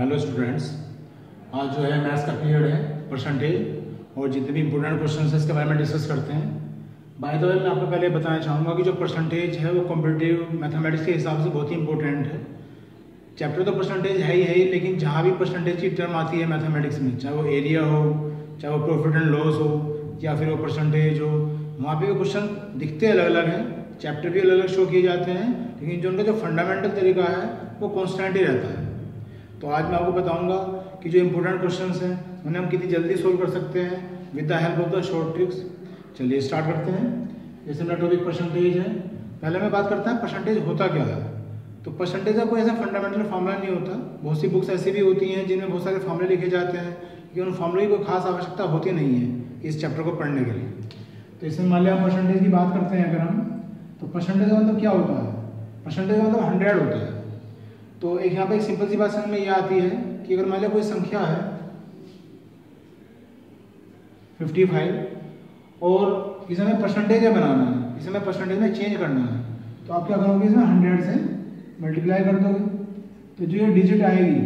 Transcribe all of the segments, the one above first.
Hello students, आज जो है मैथ्स का पीरियड है परसेंटेज और जितने भी इंपॉर्टेंट क्वेश्चंस हैं इसके बारे में डिस्कस करते हैं। बाय द वे मैं आपको पहले बताना चाहूँगा कि जो परसेंटेज है वो कॉम्पिटिटिव मैथमेटिक्स के हिसाब से बहुत ही इंपॉर्टेंट है। चैप्टर तो परसेंटेज है ही, लेकिन जहाँ भी परसेंटेज की टर्म आती है मैथमेटिक्स में, चाहे वो एरिया हो, चाहे वो प्रॉफिट एंड लॉस हो, या फिर वो परसेंटेज हो, वहाँ पर क्वेश्चन दिखते अलग अलग हैं, चैप्टर भी अलग अलग शो किए जाते हैं, लेकिन जो उनका जो फंडामेंटल तरीका है वो कॉन्स्टेंट ही रहता है। तो आज मैं आपको बताऊंगा कि जो इम्पोर्टेंट क्वेश्चंस हैं उन्हें हम कितनी जल्दी सोल्व कर सकते हैं with the help of the short tricks. चलिए स्टार्ट करते हैं। जैसे मेरा टॉपिक परसेंटेज है, पहले मैं बात करता हूँ परसेंटेज होता क्या है। तो परसेंटेज का कोई ऐसा फंडामेंटल फार्मूला नहीं होता। बहुत सी बुक्स ऐसी भी होती हैं जिनमें बहुत सारे फार्मूले लिखे जाते हैं, लेकिन उन फार्मूले की कोई खास आवश्यकता होती नहीं है इस चैप्टर को पढ़ने के लिए। तो इसमें मान लिया परसेंटेज की बात करते हैं अगर हम, तो परसेंटेज का मतलब क्या होता है? परसेंटेज का मतलब 100 होता है। तो एक यहाँ पे एक सिंपल सी बात समझ में यह आती है कि अगर मान लिया कोई संख्या है 55 और इसे हमें परसेंटेज में बनाना है, इसे हमें परसेंटेज में चेंज करना है, तो आप क्या करोगे, इसमें 100 से मल्टीप्लाई कर दोगे। तो जो ये डिजिट आएगी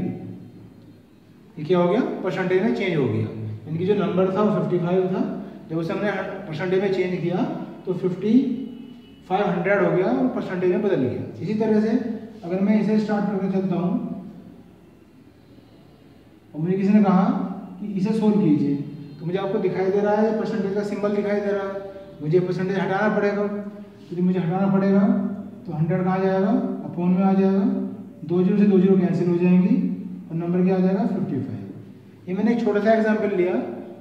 ये क्या हो गया, परसेंटेज में चेंज हो गया। इनकी जो नंबर था वो 55 था, जब उसे हमने परसेंटेज में चेंज किया तो 5500 हो गया और परसेंटेज में बदल गया। इसी तरह से अगर मैं इसे स्टार्ट करके चलता हूँ और मुझे किसी ने कहा कि इसे सोल्व कीजिए, तो मुझे आपको दिखाई दे रहा है परसेंटेज का सिंबल दिखाई दे रहा है, मुझे परसेंटेज हटाना पड़ेगा। यदि मुझे हटाना पड़ेगा तो 100 कहाँ जाएगा, अपॉन में आ जाएगा, 20 से 20 कैंसिल हो जाएंगी और नंबर क्या आ जाएगा 55। ये मैंने एक छोटा सा एग्जाम्पल लिया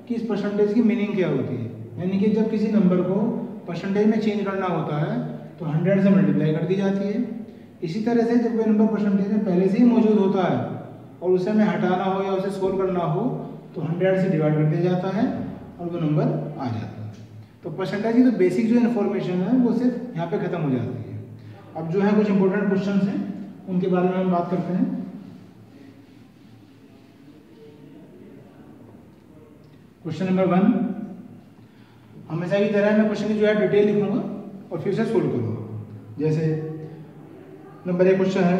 कि इस परसेंटेज की मीनिंग क्या होती है, यानी कि जब किसी नंबर को परसेंटेज में चेंज करना होता है तो 100 से मल्टीप्लाई कर दी जाती है। इसी तरह से जब कोई नंबर परसेंटेज में पहले से ही मौजूद होता है और उसे हमें हटाना हो या उसे सोल्व करना हो तो 100 से डिवाइड कर दिया जाता है और वो नंबर आ जाता है। तो परसेंटेज की तो बेसिक जो इन्फॉर्मेशन है वो सिर्फ यहाँ पे ख़त्म हो जाती है। अब जो है कुछ इंपॉर्टेंट क्वेश्चन हैं उनके बारे में हम बात करते हैं। क्वेश्चन नंबर 1, हमेशा की तरह मैं क्वेश्चन की जो है डिटेल लिखूंगा और फिर उसे सोल्व करूँगा। जैसे नंबर 1 क्वेश्चन है,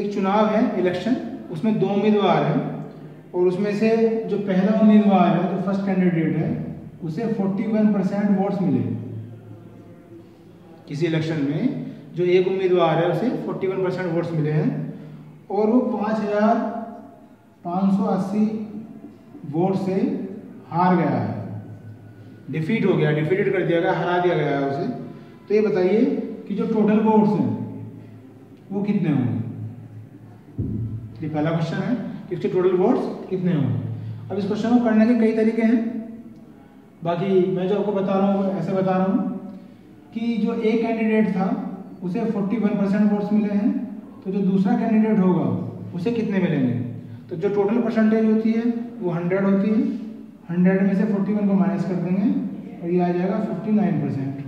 एक चुनाव है, इलेक्शन, उसमें 2 उम्मीदवार हैं और उसमें से जो पहला उम्मीदवार है, जो फर्स्ट कैंडिडेट है, उसे 41% वोट्स मिले। किसी इलेक्शन में जो एक उम्मीदवार है उसे 41% वोट्स मिले हैं और वो 5580 वोट से हार गया है, डिफीट हो गया, डिफीटेड कर दिया गया, हरा दिया गया है उसे। तो ये बताइए कि जो टोटल वोट्स हैं वो कितने होंगे। ये पहला क्वेश्चन है कि इसके टोटल वोट्स कितने होंगे। अब इस क्वेश्चन को करने के कई तरीके हैं, बाकी मैं जो आपको बता रहा हूँ ऐसे बता रहा हूँ कि जो एक कैंडिडेट था उसे 41% वोट्स मिले हैं, तो जो दूसरा कैंडिडेट होगा उसे कितने मिलेंगे। तो जो टोटल परसेंटेज होती है वो 100 होती है, 100 में से 41 को माइनस कर देंगे और ये आ जाएगा 59%,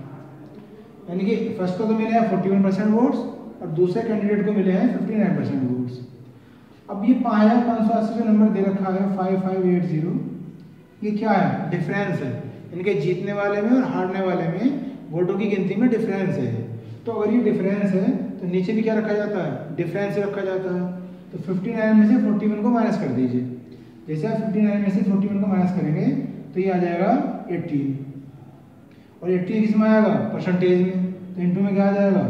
यानी कि फर्स्ट को तो मिले हैं 41% वोट्स और दूसरे कैंडिडेट को मिले हैं 59% वोट्स। अब ये 5580 जो नंबर दे रखा है 5580, ये क्या है, डिफरेंस है, यानी कि जीतने वाले में और हारने वाले में वोटों की गिनती में डिफरेंस है। तो अगर ये डिफरेंस है तो नीचे भी क्या रखा जाता है, डिफरेंस रखा जाता है। तो 59 में से 41 को माइनस कर दीजिए, जैसे आप 59 में से 41 को माइनस करेंगे तो ये आ जाएगा 18 और 80 किसमें आएगा, परसेंटेज में, तो इंटू में क्या आ जाएगा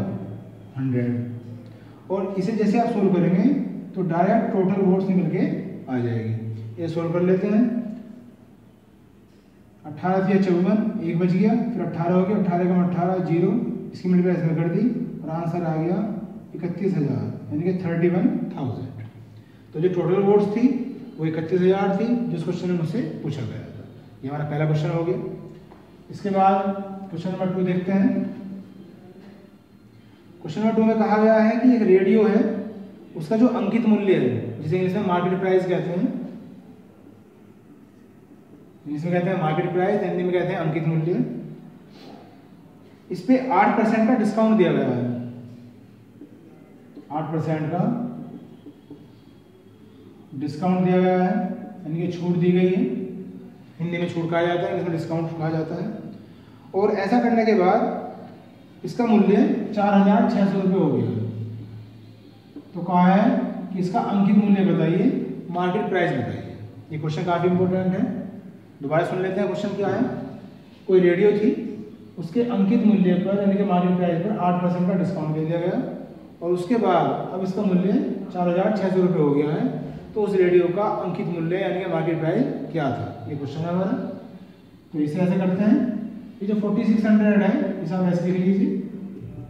100। और इसे जैसे आप सोल्व करेंगे तो डायरेक्ट टोटल वोट्स निकल के आ जाएगी। ये सोल्व कर लेते हैं। 18 या 54, 1 बच गया, फिर 18 हो गया, 18 का 18 0, इसकी मल्टीप्लाई कर दी और आंसर आ गया 31000, यानी कि 31000। तो जो टोटल वोट्स थी वो 31000 थी जिस क्वेश्चन में मुझसे पूछा गया था। ये हमारा पहला क्वेश्चन हो गया। इसके बाद क्वेश्चन नंबर 2 देखते हैं। क्वेश्चन नंबर 2 में कहा गया है कि एक रेडियो है, उसका जो अंकित मूल्य है, जिसे इंग्लिश में मार्केट प्राइस कहते हैं, इंग्लिश में कहते हैं मार्केट प्राइस, हिंदी में कहते हैं अंकित मूल्य, इस पे 8% का डिस्काउंट दिया गया है, 8% का डिस्काउंट दिया गया है, यानी कि छूट दी गई है, हिंदी में छूट कहा जाता है, इसमें डिस्काउंट कहा जाता है। और ऐसा करने के बाद इसका मूल्य 4600 रुपये हो गया। तो कहा है कि इसका अंकित मूल्य बताइए, मार्केट प्राइस बताइए। ये क्वेश्चन काफ़ी इंपॉर्टेंट है, दोबारा सुन लेते हैं क्वेश्चन क्या है। कोई रेडियो थी, उसके अंकित मूल्य पर यानी कि मार्केट प्राइस पर 8% का डिस्काउंट दे दिया गया और उसके बाद अब इसका मूल्य 4,600 रुपये हो गया है, तो उस रेडियो का अंकित मूल्य यानी कि मार्केट प्राइस क्या था, ये क्वेश्चन है हमारा। तो इसे ऐसे करते हैं, ये जो 4600 है इसे आप ऐसे लिख लीजिए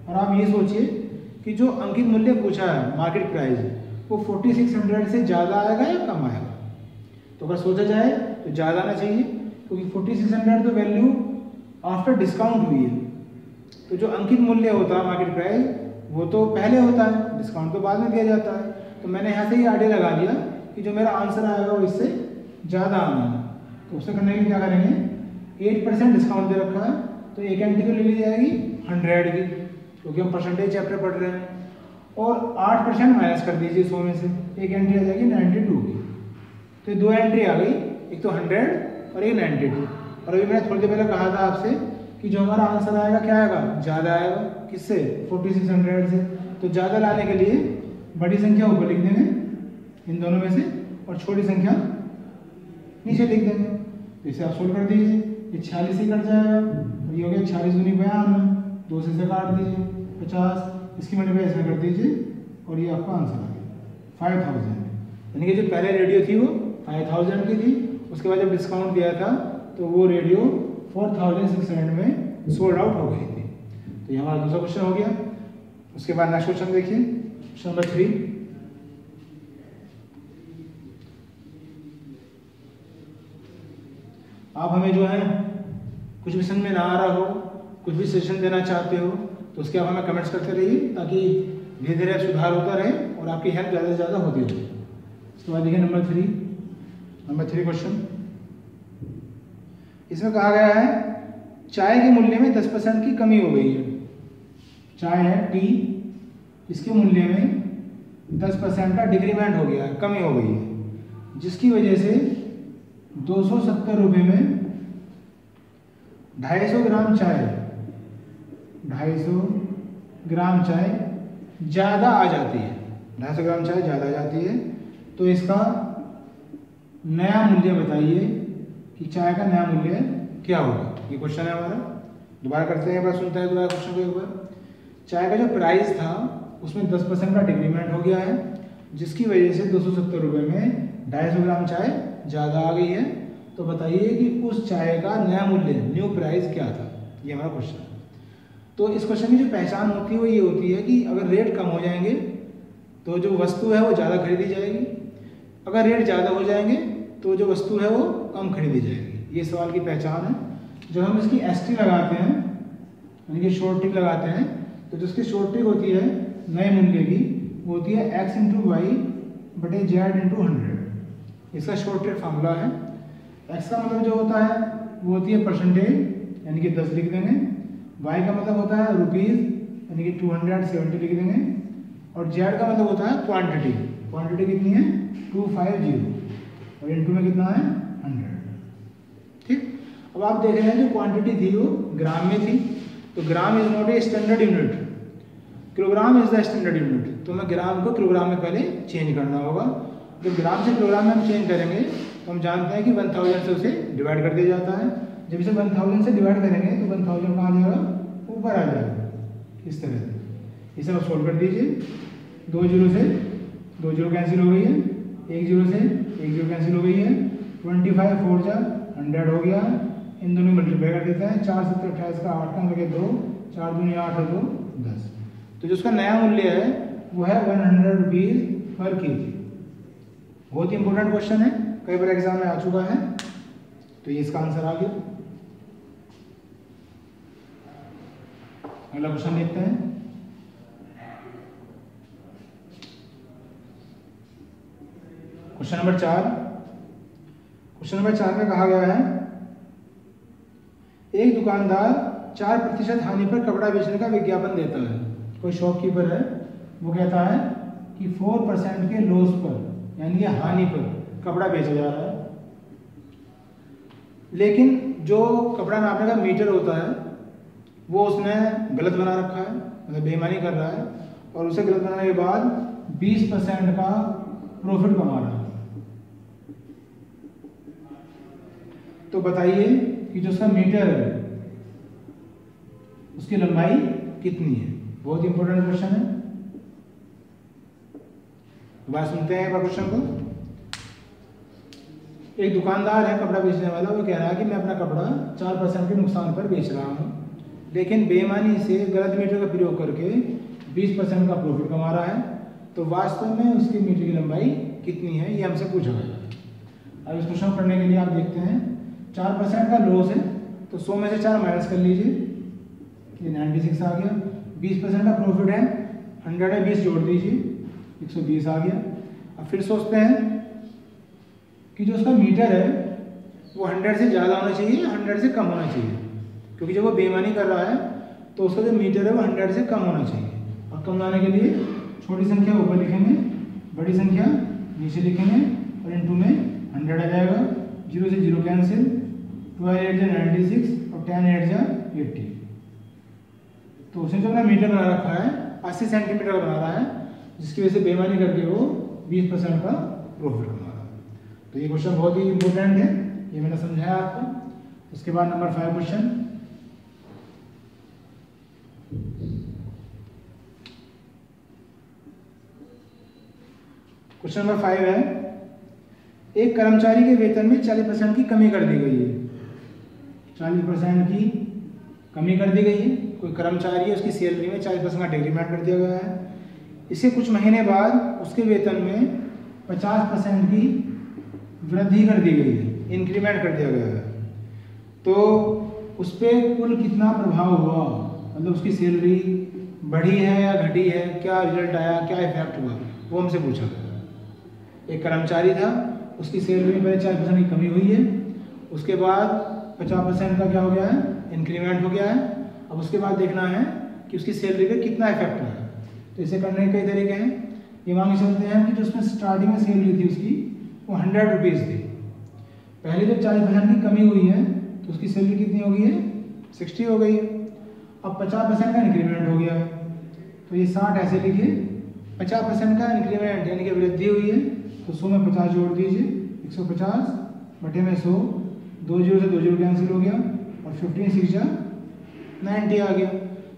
और आप ये सोचिए कि जो अंकित मूल्य पूछा है मार्केट प्राइस वो 4600 से ज़्यादा आएगा या कम आएगा। तो अगर सोचा जाए तो ज़्यादा आना चाहिए क्योंकि 4600 तो वैल्यू आफ्टर डिस्काउंट हुई है, तो जो अंकित मूल्य होता है मार्केट प्राइस वो तो पहले होता है, डिस्काउंट तो बाद में दिया जाता है। तो मैंने यहाँ से ये आइडिया लगा लिया कि जो मेरा आंसर आएगा वो इससे ज़्यादा आना है। तो उससे करने के लिए क्या करेंगे, 8% डिस्काउंट दे रखा है तो एक एंट्री तो ले ली जाएगी 100 की क्योंकि हम परसेंटेज चैप्टर पढ़ रहे हैं, और 8% माइनस कर दीजिए 100 में से, एक एंट्री आ जाएगी 92 की। तो ये दो एंट्री आ गई, एक तो 100 और एक 92। और अभी मैंने थोड़ी देर पहले कहा था आपसे कि जो हमारा आंसर आएगा क्या आएगा, ज़्यादा आएगा, किससे 4600 से। तो ज़्यादा लाने के लिए बड़ी संख्या ऊपर लिख देंगे इन दोनों में से और छोटी संख्या नीचे लिख देंगे। तो इसे आप सोल्व कर दीजिए, ये 46 से कट जाएगा और ये हो गया 46 गुनी 52, 2 से काट दीजिए 50, इसकी मल्टीप्लाई इसमें कर दीजिए और ये आपका आंसर आ गया 5000। यानी कि जो पहले रेडियो थी वो 5000 की थी, उसके बाद जब डिस्काउंट दिया था तो वो रेडियो 4600 में सोल्ड आउट हो गई थी। तो ये हमारा दूसरा क्वेश्चन हो गया। उसके बाद नेक्स्ट क्वेश्चन देखिए, क्वेश्चन नंबर 3। आप हमें जो है कुछ भी समझ में ना आ रहा हो, कुछ भी सजेशन देना चाहते हो तो उसके आप हमें कमेंट्स करते रहिए ताकि धीरे धीरे सुधार होता रहे और आपकी हेल्प ज़्यादा से ज़्यादा होती रहे। उसके बाद देखिए नंबर 3 क्वेश्चन। इसमें कहा गया है चाय के मूल्य में 10% की कमी हो गई है। चाय है टी, इसके मूल्य में 10% का डिक्रीमेंट हो गया है, कमी हो गई है, जिसकी वजह से 270 रुपये में 250 ग्राम चाय ज़्यादा आ जाती है, 250 ग्राम चाय ज़्यादा आ जाती है। तो इसका नया मूल्य बताइए कि चाय का नया मूल्य क्या होगा, ये क्वेश्चन है हमारा। दोबारा करते हैं, एक बार सुनते हैं दोबारा क्वेश्चन को एक बार। चाय का जो प्राइस था उसमें 10% का डिक्रीमेंट हो गया है, जिसकी वजह से 270 रुपये में 250 ग्राम चाय ज़्यादा आ गई है। तो बताइए कि उस चाय का नया मूल्य न्यू प्राइस क्या था, ये हमारा क्वेश्चन है। तो इस क्वेश्चन की जो पहचान होती है वो ये होती है कि अगर रेट कम हो जाएंगे तो जो वस्तु है वो ज़्यादा खरीदी जाएगी, अगर रेट ज़्यादा हो जाएंगे तो जो वस्तु है वो कम खरीदी जाएगी। ये सवाल की पहचान है। जब हम इसकी एस टी लगाते हैं यानी कि शॉर्ट ट्रिक लगाते हैं तो जिसकी शॉर्ट ट्रिक होती है नए मूल्य की वो होती है x × y बटे z × 100। इसका शॉर्ट ट्रिक फार्मूला है। x का मतलब जो होता है वो होती है परसेंटेज यानी कि 10 लिख देंगे, y का मतलब होता है रुपीज़ यानी कि 270 लिख देंगे और z का मतलब होता है क्वांटिटी, क्वांटिटी कितनी है 250 और इनटू में कितना है 100। ठीक, अब आप देख रहे हैं जो क्वांटिटी थी वो ग्राम में थी, तो gram is not a standard unit, kilogram is the standard unit. तो हमें ग्राम को किलोग्राम में पहले चेंज करना होगा। जब ग्राम से किलोग्राम में हम चेंज करेंगे तो हम जानते हैं कि 1000 से उसे डिवाइड कर दिया जाता है। जब इसे 1000 से डिवाइड करेंगे तो 1000 कहाँ आ जाएगा, ऊपर आ जाएगा। इस तरह से इसे आप सोल्व कर दीजिए। 20 से 20 कैंसिल हो गई है, 10 से 10 कैंसिल हो गई है, 25 4 जा 100 हो गया। इन दोनों मल्टीप्लाई कर देते हैं, 4 7 28 का 8 का लगे 2, 4 दूनी 8 और 2 10। तो जो उसका नया मूल्य है वो है 100 रुपीज़ पर के जी। बहुत ही इंपॉर्टेंट क्वेश्चन है, कई बार एग्जाम में आ चुका है। तो ये इसका आंसर आ गया। अगला क्वेश्चन देखते हैं। Question number 4। क्वेश्चन नंबर 4 में कहा गया है एक दुकानदार 4% हानि पर कपड़ा बेचने का विज्ञापन देता है। कोई शॉपकीपर है, वो कहता है कि 4% के लॉस पर यानी कि हानि पर कपड़ा बेचा जा रहा है, लेकिन जो कपड़ा नापने का मीटर होता है वो उसने गलत बना रखा है, मतलब बेईमानी कर रहा है और उसे गलत बनाने के बाद 20% का प्रॉफिट कमाना। तो बताइए कि जो उसका मीटर है उसकी लंबाई कितनी है? बहुत इंपॉर्टेंट क्वेश्चन है। दोबारा सुनते हैं क्वेश्चन को। एक दुकानदार है कपड़ा बेचने वाला, वो कह रहा है कि मैं अपना कपड़ा 4% के नुकसान पर बेच रहा हूँ, लेकिन बेईमानी से गलत मीटर का प्रयोग करके 20% का प्रॉफिट कमा रहा है। तो वास्तव में उसकी मीटर की लंबाई कितनी है, ये हमसे पूछा गया है। अब इस क्वेश्चन को पढ़ने के लिए आप देखते हैं 4% का लॉस है, तो 100 में से 4 माइनस कर लीजिए, ये 96 आ गया। 20% का प्रॉफिट है, 100 में 20 जोड़ दीजिए, 120 आ गया। अब फिर सोचते हैं कि जो उसका मीटर है वो 100 से ज़्यादा होना चाहिए या 100 से कम होना चाहिए, क्योंकि जब वो बेईमानी कर रहा है तो उसका जो मीटर है वो 100 से कम होना चाहिए। और कम लाने के लिए छोटी संख्या ऊपर लिखेंगे, बड़ी संख्या नीचे लिखेंगे, और इनटू में 100 आ जाएगा। 0 से 0 कैंसिल, 12 8 जा 96 और 10 8 जा 80। तो उसने जो अपना मीटर बना रखा है 80 सेंटीमीटर का बना रहा है, जिसकी वजह से बेईमानी करके वो 20% का प्रॉफिट कमा रहा है। तो ये क्वेश्चन बहुत ही इम्पोर्टेंट है, ये मैंने समझाया आपको। उसके बाद नंबर 5 क्वेश्चन, क्वेश्चन नंबर 5 है, एक कर्मचारी के वेतन में 40% की कमी कर दी गई है। 40% की कमी कर दी गई है, कोई कर्मचारी है, उसकी सैलरी में 40% का डिक्रीमेंट कर दिया गया है। इससे कुछ महीने बाद उसके वेतन में 50% की वृद्धि कर दी गई है, इंक्रीमेंट कर दिया गया है। तो उस पर कुल कितना प्रभाव हुआ, मतलब उसकी सैलरी बढ़ी है या घटी है, क्या रिजल्ट आया, क्या इफेक्ट हुआ, वो हमसे पूछा गया। एक कर्मचारी था, उसकी सैलरी में पहले 40% की कमी हुई है, उसके बाद 50% का क्या हो गया है, इंक्रीमेंट हो गया है। अब उसके बाद देखना है कि उसकी सैलरी पर कितना इफेक्ट हुआ। तो इसे करने के कई तरीके हैं। ये मांगे चलते हैं कि जो उसमें स्टार्टिंग में सैलरी थी उसकी वो 100 रुपीज़ थी, पहले जब 40% की कमी हुई है तो उसकी सैलरी कितनी हो गई है, 60 हो गई है। अब 50% का इंक्रीमेंट हो गया है, तो ये 60 ऐसे लिखिए। 50% का इंक्रीमेंट यानी कि वृद्धि हुई है, तो 100 में 50 जोड़ दीजिए, 150 बटे में 100, 20 से 20 कैंसिल हो गया, और 15 6 जा 90 आ गया।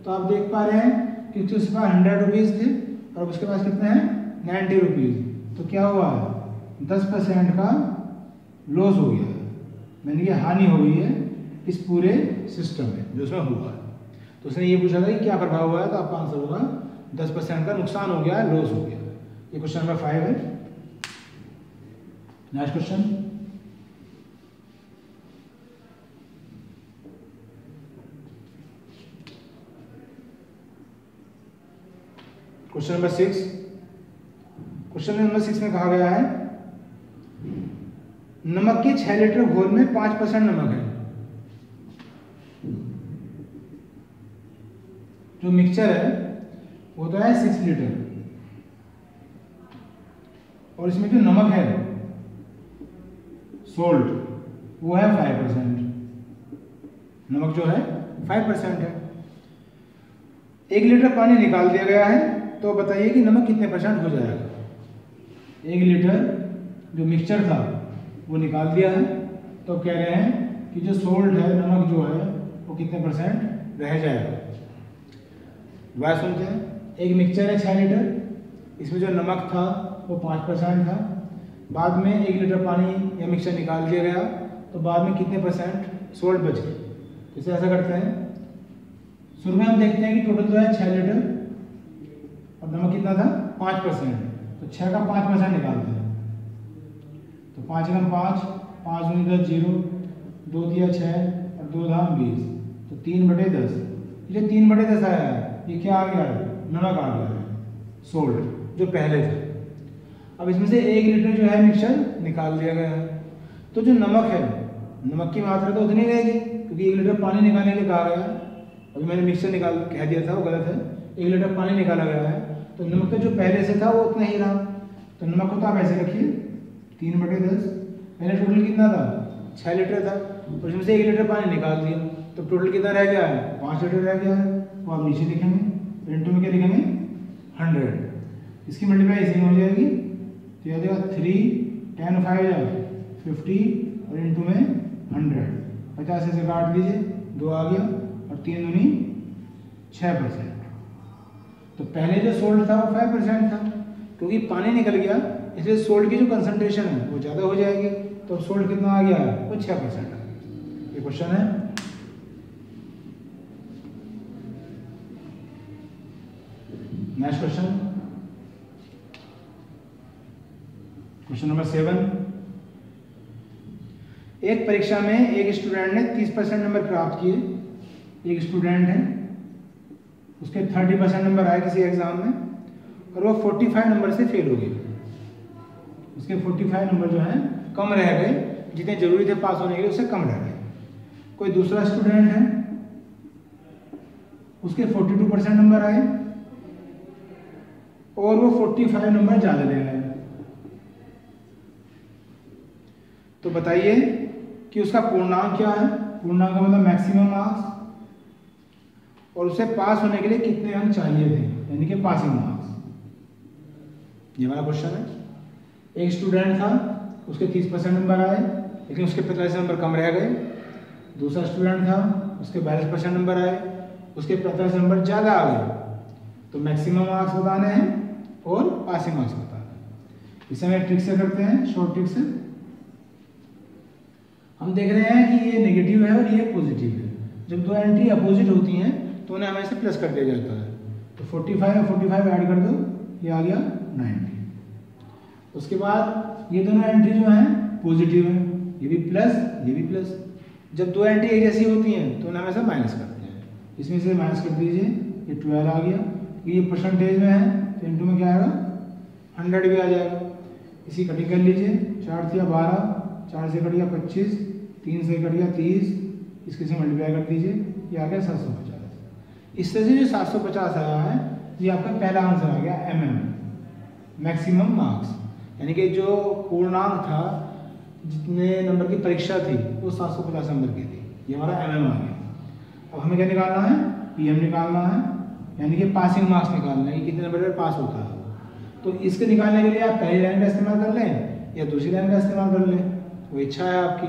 तो आप देख पा रहे हैं कि उसके पास 100 रुपीज़ थे और उसके पास कितने हैं, 90 रुपीज़। तो क्या हुआ है, 10% का लॉस हो गया है, यानी कि हानि हो गई है इस पूरे सिस्टम में जो उसमें हुआ है। तो उसने ये पूछा था कि क्या प्रभाव हुआ है, तो आपका आंसर होगा 10% का नुकसान हो गया, लॉस हो गया। ये क्वेश्चन नंबर 5 है। Next question, question number 6। Question number 6 में कहा गया है नमक के 6 लीटर घोल में 5% नमक है। जो मिक्सचर है वो तो है 6 लीटर, और इसमें जो नमक है सोल्ट वो है 5%, नमक जो है 5% है। 1 लीटर पानी निकाल दिया गया है, तो बताइए कि नमक कितने परसेंट हो जाएगा। 1 लीटर जो मिक्सचर था वो निकाल दिया है, तो कह रहे हैं कि जो सोल्ट है, नमक जो है, वो कितने परसेंट रह जाएगा। बात सुनते हैं, एक मिक्सचर है 6 लीटर, इसमें जो नमक था वो 5% था, बाद में 1 लीटर पानी या मिक्सचर निकाल दिया गया, तो बाद में कितने परसेंट सोल्ट बच गए। जैसे ऐसा करते हैं, शुरू में हम देखते हैं कि टोटल जो है 6 लीटर और नमक कितना था, 5%, तो 6 का 5% निकालते हैं। 5 कम 5, 5 10 0, 2 दिया 6 और 2 धाम 20, तो 3 बटे 10। ये 3 बटे 10 आया है, ये क्या आ गया है, नमक आ गया है, सोल्ट जो पहले था। अब इसमें से 1 लीटर जो है मिक्सचर निकाल दिया गया है, तो जो नमक है, नमक की मात्रा तो उतनी रहेगी, क्योंकि 1 लीटर पानी निकालने के लिए कहा गया है। अभी मैंने मिक्सचर निकाल कह दिया था, वो गलत है। 1 लीटर पानी निकाला गया है, तो नमक तो जो पहले से था वो उतना ही रहा, तो नमक को तो आप ऐसे रखिए 3 बटे 10। पहले टोटल कितना था, 6 लीटर था, और उसमें से 1 लीटर पानी निकाल दिया, तो टोटल कितना रह गया है, 5 लीटर रह गया है। वो आप नीचे लिखेंगे, इंटू में क्या लिखेंगे, 100 इसकी मल्टीप्लाई इसी में हो जाएगी तो यह देगा 3 10 5 50 और इंटू में 100 50 से काट दीजिए 2 आ गया और 3 दूनी 6%। तो पहले जो सोल्ट था वो 5% था क्योंकि पानी निकल गया इसलिए सोल्ट की जो कंसंट्रेशन है वो ज़्यादा हो जाएगी तो अब सोल्ट कितना आ गया वो 6% है। ये क्वेश्चन है। Next question, question number 7। एक परीक्षा में एक स्टूडेंट ने 30% नंबर प्राप्त किए। एक स्टूडेंट है उसके 30% नंबर आए किसी एग्जाम में और वो 45 नंबर से फेल हो गए। उसके 45 नंबर जो हैं कम रह गए, जितने जरूरी थे पास होने के लिए उससे कम रह गए। कोई दूसरा स्टूडेंट है उसके 42% नंबर आए और वो 45 नंबर ज़्यादा ले रहे हैं। तो बताइए कि उसका पूर्णांक क्या है। पूर्णांक का मतलब मैक्सिमम मार्क्स और उसे पास होने के लिए कितने अंक चाहिए थे यानी कि पासिंग मार्क्स। ये हमारा क्वेश्चन है। एक स्टूडेंट था उसके 30% नंबर आए लेकिन उसके 45 नंबर कम रह गए। दूसरा स्टूडेंट था उसके 42% नंबर आए उसके 45 नंबर ज़्यादा आ गए। तो मैक्सिमम मार्क्स बताने हैं और पासिंग मार्क्स बताना है। इसे हम ट्रिक से करते हैं, शॉर्ट ट्रिक से। हम देख रहे हैं कि ये नेगेटिव है और ये पॉजिटिव है। जब दो एंट्री अपोजिट होती हैं तो उन्हें हमें इसे प्लस कर दिया जाता है। तो 45 और 45 ऐड कर दो, ये आ गया 90। उसके बाद ये दोनों एंट्री जो हैं पॉजिटिव हैं, ये भी प्लस ये भी प्लस। जब दो एंट्री एक जैसी होती हैं तो उन्हें हमेशा माइनस करते हैं। इसमें से माइनस कर दीजिए, ये 12 आ गया। ये परसेंटेज में है तो इंटू में क्या आएगा 100 भी आ जाएगा। इसी कटिंग कर लीजिए, 4 से 12, 4 से कट गया 25, 3 से कट गया 30, इसके से मल्टीप्लाई कर दीजिए, ये आ गया 750। इससे जो 750 आया है ये आपका पहला आंसर आ गया MM, मैक्सिमम मार्क्स, यानी कि जो पूर्णांक था जितने नंबर की परीक्षा थी वो 750 नंबर की थी। ये हमारा MM आ गया। अब हमें क्या निकालना है, PM निकालना है यानी कि पासिंग मार्क्स निकालना है कि कितने नंबर पर पास होता है। तो इसके निकालने के लिए आप पहली लाइन का इस्तेमाल कर लें या दूसरी लाइन का इस्तेमाल कर लें, वो इच्छा है आपकी।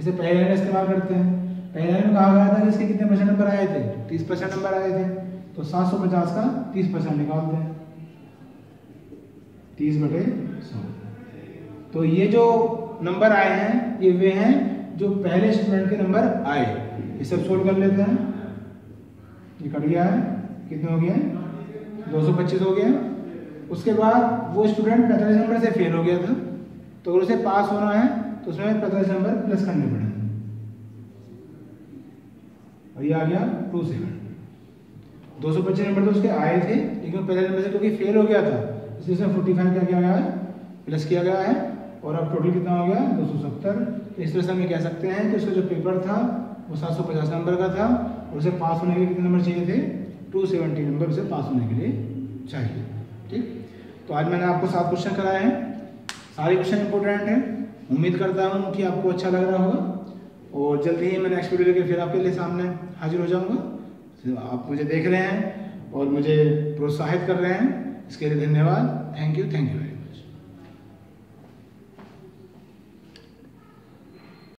इसे पहली लाइन का इस्तेमाल करते हैं। पहली लाइन में कहा गया था कि इसके कितने परसेंट नंबर आए थे, 30% नंबर आए थे। तो 750 का 30% निकालते हैं, 30/100। तो ये जो नंबर आए हैं ये वे हैं जो पहले स्टूडेंट के नंबर आए। ये सब सोल्व कर लेते हैं। ये कट गया है, कितने हो गया 225 हो गया। उसके बाद वो स्टूडेंट 45 नंबर से फेल हो गया था, तो अगर उसे पास होना है तो उसमें 45 नंबर प्लस करने पड़ेंगे और ये आ गया 27। 225 नंबर तो उसके आए थे लेकिन 45 नंबर से क्योंकि फेल हो गया था इसलिए 45 क्या किया गया है प्लस किया गया है और अब टोटल कितना हो गया 270। तो इस तरह से हम ये कह सकते हैं कि उसका जो पेपर था वो 750 नंबर का था और उसे पास होने के लिए कितने नंबर चाहिए थे, 270 नंबर उसे पास होने के लिए चाहिए। ठीक, तो आज मैंने आपको 7 क्वेश्चन कराए हैं। सारे क्वेश्चन इंपॉर्टेंट हैं। उम्मीद करता हूँ कि आपको अच्छा लग रहा होगा और जल्द ही मैं नेक्स्ट वीडियो लेकर फिर आपके लिए सामने हाजिर हो जाऊँगा। आप मुझे देख रहे हैं और मुझे प्रोत्साहित कर रहे हैं, इसके लिए धन्यवाद। Thank you very much.